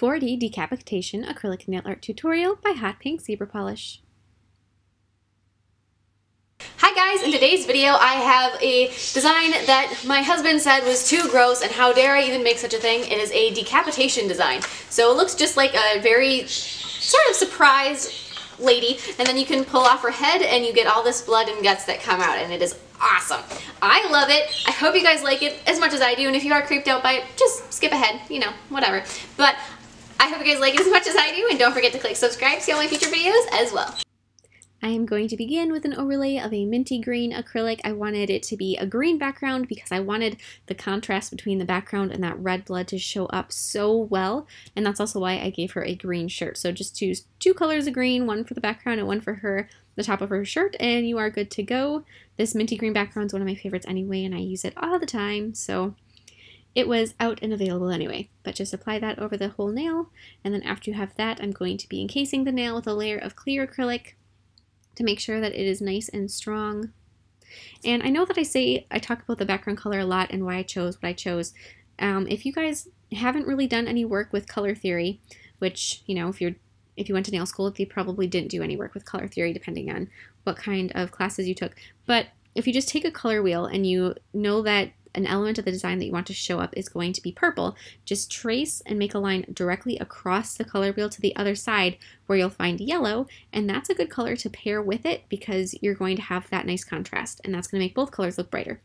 4D Decapitation Acrylic Nail Art Tutorial by Hot Pink Zebra Polish. Hi guys, in today's video I have a design that my husband said was too gross and how dare I even make such a thing. It is a decapitation design. So it looks just like a very sort of surprised lady, and then you can pull off her head and you get all this blood and guts that come out, and it is awesome. I love it. I hope you guys like it as much as I do, and if you are creeped out by it, just skip ahead, you know, whatever. But I hope you guys like it as much as I do, and don't forget to click subscribe to see all my future videos as well. I am going to begin with an overlay of a minty green acrylic. I wanted it to be a green background because I wanted the contrast between the background and that red blood to show up so well, and that's also why I gave her a green shirt. So just choose two colors of green, one for the background and one for her, the top of her shirt, and you are good to go. This minty green background is one of my favorites anyway, and I use it all the time, so it was out and available anyway. But just apply that over the whole nail, and then after you have that, I'm going to be encasing the nail with a layer of clear acrylic to make sure that it is nice and strong. And I know that I talk about the background color a lot and why I chose what I chose. If you guys haven't really done any work with color theory, which, you know, if you went to nail school, they probably didn't do any work with color theory depending on what kind of classes you took. But if you just take a color wheel and you know that an element of the design that you want to show up is going to be purple, just trace and make a line directly across the color wheel to the other side where you'll find yellow, and that's a good color to pair with it because you're going to have that nice contrast, and that's going to make both colors look brighter.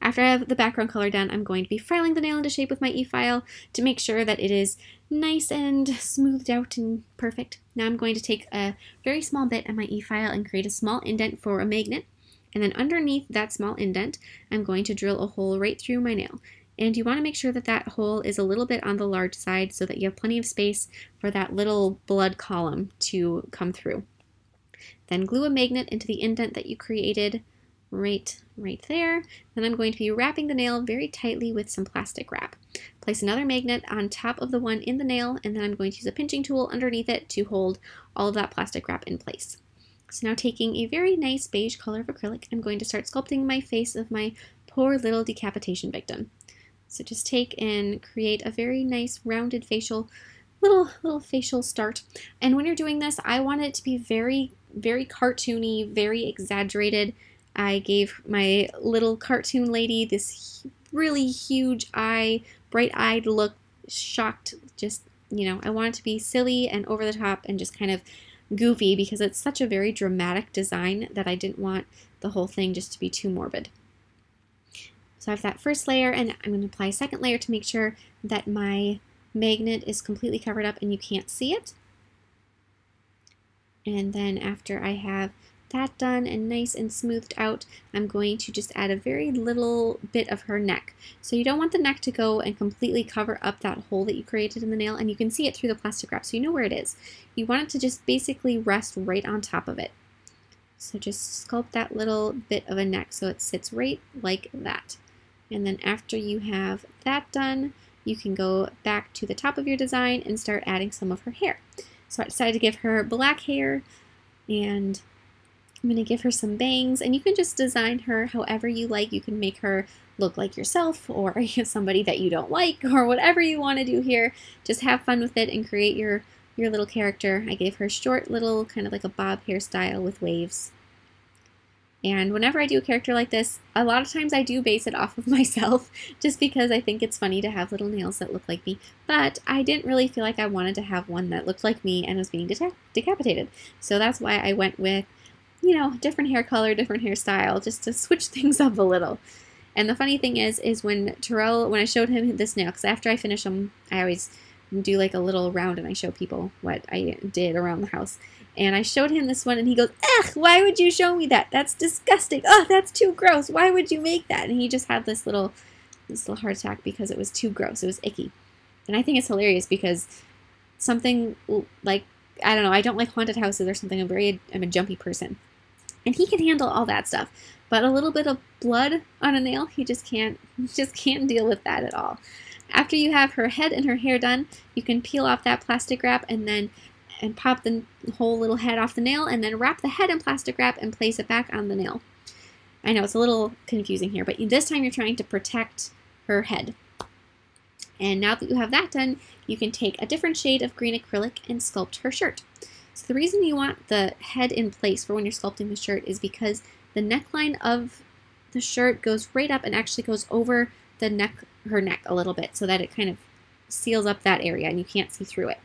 After I have the background color done, I'm going to be filing the nail into shape with my e-file to make sure that it is nice and smoothed out and perfect. Now I'm going to take a very small bit of my e-file and create a small indent for a magnet. And then underneath that small indent, I'm going to drill a hole right through my nail. And you want to make sure that that hole is a little bit on the large side so that you have plenty of space for that little blood column to come through. Then glue a magnet into the indent that you created right there. Then I'm going to be wrapping the nail very tightly with some plastic wrap. Place another magnet on top of the one in the nail, and then I'm going to use a pinching tool underneath it to hold all of that plastic wrap in place. So now, taking a very nice beige color of acrylic, I'm going to start sculpting my face of my poor little decapitation victim. So just take and create a very nice rounded facial, little facial start. And when you're doing this, I want it to be very, very cartoony, very exaggerated. I gave my little cartoon lady this really huge eye, bright-eyed look, shocked, just, you know, I want it to be silly and over the top and just kind of goofy because it's such a very dramatic design that I didn't want the whole thing just to be too morbid. So I have that first layer, and I'm going to apply a second layer to make sure that my magnet is completely covered up and you can't see it. And then after I have that done and nice and smoothed out, I'm going to just add a very little bit of her neck. So you don't want the neck to go and completely cover up that hole that you created in the nail, and you can see it through the plastic wrap, so you know where it is. You want it to just basically rest right on top of it. So just sculpt that little bit of a neck so it sits right like that. And then after you have that done, you can go back to the top of your design and start adding some of her hair. So I decided to give her black hair, and I'm going to give her some bangs, and you can just design her however you like. You can make her look like yourself or somebody that you don't like or whatever you want to do here. Just have fun with it and create your little character. I gave her short little kind of like a bob hairstyle with waves. And whenever I do a character like this, a lot of times I do base it off of myself just because I think it's funny to have little nails that look like me. But I didn't really feel like I wanted to have one that looked like me and was being decapitated. So that's why I went with, you know, different hair color, different hairstyle, just to switch things up a little. And the funny thing is when Terrell, when I showed him this nail, because after I finish them, I always do like a little round and I show people what I did around the house. And I showed him this one and he goes, "Ugh, why would you show me that? That's disgusting. Oh, that's too gross. Why would you make that?" And he just had this little heart attack because it was too gross. It was icky. And I think it's hilarious because something like, I don't know, I don't like haunted houses or something. I'm a jumpy person. And he can handle all that stuff, but a little bit of blood on a nail, he just can't deal with that at all. After you have her head and her hair done, you can peel off that plastic wrap and pop the whole little head off the nail, and then wrap the head in plastic wrap and place it back on the nail. I know it's a little confusing here, but this time you're trying to protect her head. And now that you have that done, you can take a different shade of green acrylic and sculpt her shirt. So the reason you want the head in place for when you're sculpting the shirt is because the neckline of the shirt goes right up and actually goes over the neck, her neck a little bit, so that it kind of seals up that area and you can't see through it.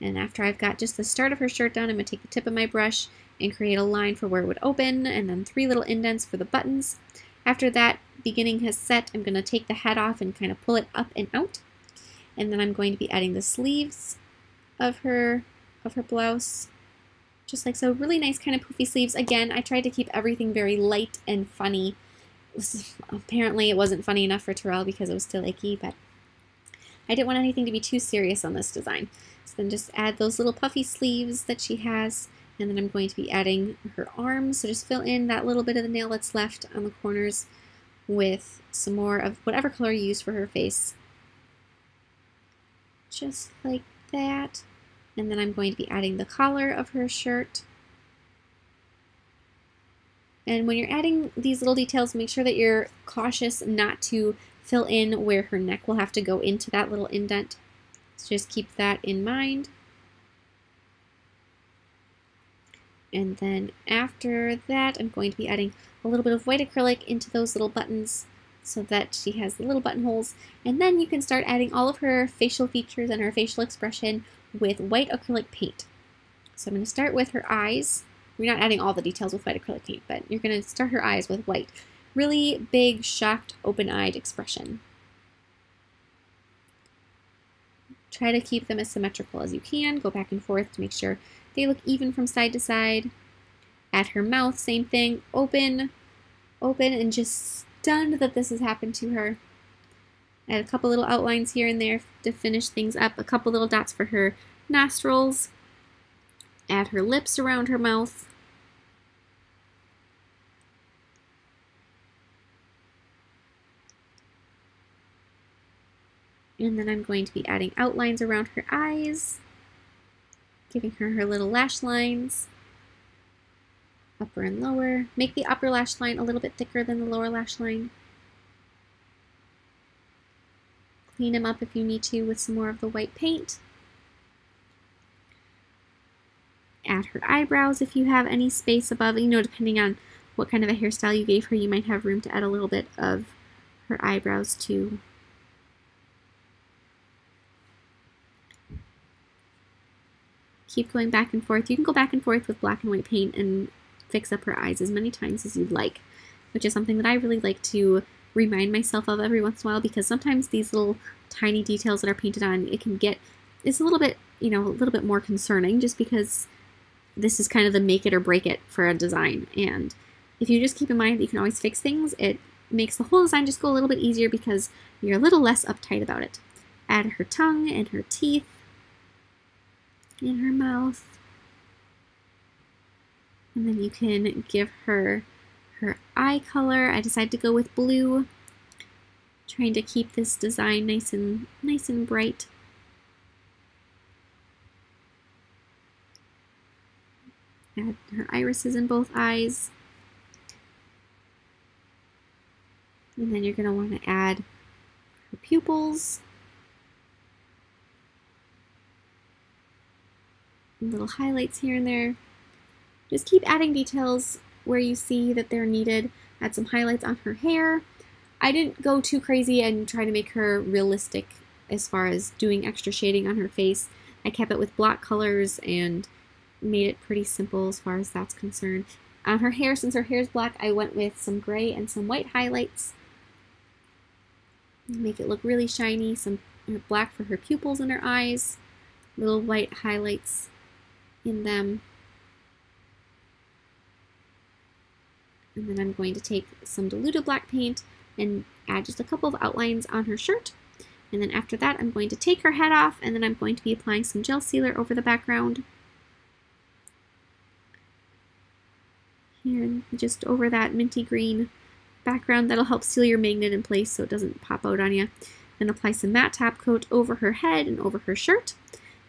And after I've got just the start of her shirt done, I'm going to take the tip of my brush and create a line for where it would open, and then 3 little indents for the buttons. After that beginning has set, I'm going to take the head off and kind of pull it up and out. And then I'm going to be adding the sleeves of her blouse, just like so. Really nice kind of poofy sleeves. Again, I tried to keep everything very light and funny. Apparently it wasn't funny enough for Terrell because it was still icky, but I didn't want anything to be too serious on this design. So then just add those little puffy sleeves that she has, and then I'm going to be adding her arms. So just fill in that little bit of the nail that's left on the corners with some more of whatever color you use for her face. Just like that. And then I'm going to be adding the collar of her shirt. And when you're adding these little details, make sure that you're cautious not to fill in where her neck will have to go into that little indent. So just keep that in mind. And then after that, I'm going to be adding a little bit of white acrylic into those little buttons so that she has the little buttonholes. And then you can start adding all of her facial features and her facial expression with white acrylic paint. So I'm going to start with her eyes. We're not adding all the details with white acrylic paint, but you're going to start her eyes with white. Really big, shocked, open-eyed expression. Try to keep them as symmetrical as you can. Go back and forth to make sure they look even from side to side. At her mouth, same thing. Open, open, and just stunned that this has happened to her. Add a couple little outlines here and there to finish things up. A couple little dots for her nostrils. Add her lips around her mouth. And then I'm going to be adding outlines around her eyes, giving her her little lash lines, upper and lower. Make the upper lash line a little bit thicker than the lower lash line. Clean them up if you need to with some more of the white paint. Add her eyebrows if you have any space above. You know, depending on what kind of a hairstyle you gave her, you might have room to add a little bit of her eyebrows too. Keep going back and forth. You can go back and forth with black and white paint and fix up her eyes as many times as you'd like, which is something that I really like to remind myself of every once in a while, because sometimes these little tiny details that are painted on, it's a little bit, a little bit more concerning, just because this is kind of the make it or break it for a design. And if you just keep in mind that you can always fix things, it makes the whole design just go a little bit easier because you're a little less uptight about it. Add her tongue and her teeth. In her mouth, and then you can give her her eye color. I decided to go with blue, trying to keep this design nice and bright. Add her irises in both eyes, and then you're going to want to add her pupils. Little highlights here and there. Just keep adding details where you see that they're needed. Add some highlights on her hair. I didn't go too crazy and try to make her realistic as far as doing extra shading on her face. I kept it with block colors and made it pretty simple as far as that's concerned. On her hair, since her hair is black, I went with some gray and some white highlights. Make it look really shiny. Some black for her pupils and her eyes. Little white highlights in them. And then I'm going to take some diluted black paint and add just a couple of outlines on her shirt. And then after that, I'm going to take her head off, and then I'm going to be applying some gel sealer over the background. Here, and just over that minty green background, that'll help seal your magnet in place so it doesn't pop out on you. Then apply some matte top coat over her head and over her shirt.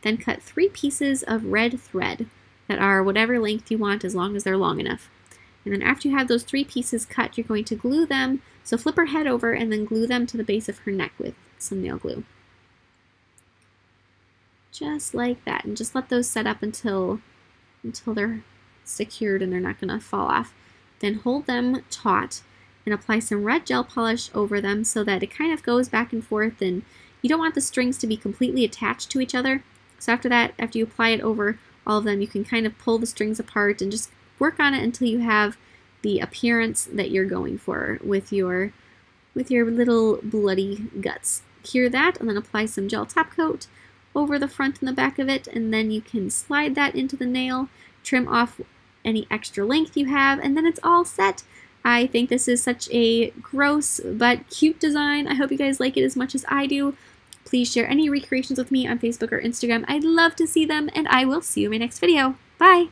Then cut 3 pieces of red thread that are whatever length you want, as long as they're long enough. And then after you have those 3 pieces cut, you're going to glue them. So flip her head over and then glue them to the base of her neck with some nail glue. just like that, and just let those set up until they're secured and they're not going to fall off. Then hold them taut and apply some red gel polish over them so that it kind of goes back and forth, and you don't want the strings to be completely attached to each other. So after that, after you apply it over all of them, you can kind of pull the strings apart and just work on it until you have the appearance that you're going for with your little bloody guts. Cure that, and then apply some gel top coat over the front and the back of it, and then you can slide that into the nail, trim off any extra length you have, and then it's all set. I think this is such a gross but cute design. I hope you guys like it as much as I do. Please share any recreations with me on Facebook or Instagram. I'd love to see them, and I will see you in my next video. Bye!